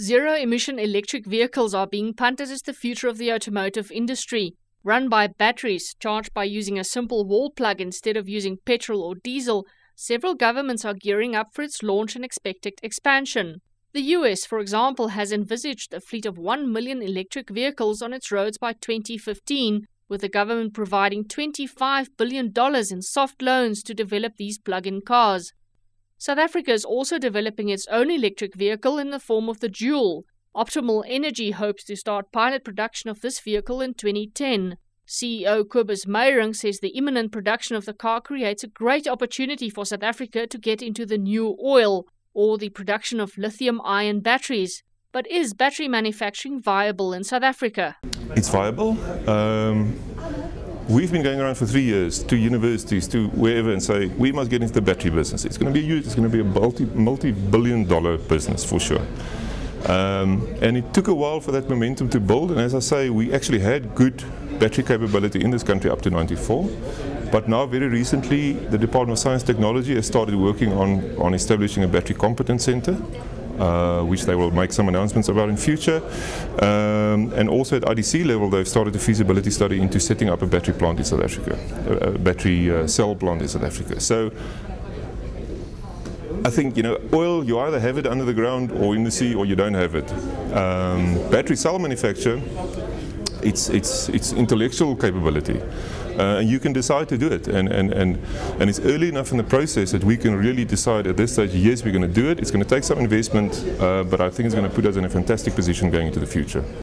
Zero-emission electric vehicles are being punted as the future of the automotive industry. Run by batteries, charged by using a simple wall plug instead of using petrol or diesel, several governments are gearing up for its launch and expected expansion. The US, for example, has envisaged a fleet of 1 million electric vehicles on its roads by 2015, with the government providing $25 billion in soft loans to develop these plug-in cars. South Africa is also developing its own electric vehicle in the form of the Joule. Optimal Energy hopes to start pilot production of this vehicle in 2010. CEO Kobus Meiring says the imminent production of the car creates a great opportunity for South Africa to get into the new oil, or the production of lithium-ion batteries. But is battery manufacturing viable in South Africa? It's viable. We've been going around for 3 years to universities, to wherever, and say we must get into the battery business. It's going to be huge. It's going to be a multi-billion-dollar business for sure. And it took a while for that momentum to build. And as I say, we actually had good battery capability in this country up to 94. But now, very recently, the Department of Science and Technology has started working on establishing a battery competence center, which they will make some announcements about in future. And also at IDC level, they've started a feasibility study into setting up a battery plant in South Africa, a battery cell plant in South Africa. So I think, oil, you either have it under the ground or in the sea, or you don't have it. Battery cell manufacture, it's intellectual capability. And you can decide to do it, and it's early enough in the process that we can really decide at this stage, yes, we're going to do it. It's going to take some investment, but I think it's going to put us in a fantastic position going into the future.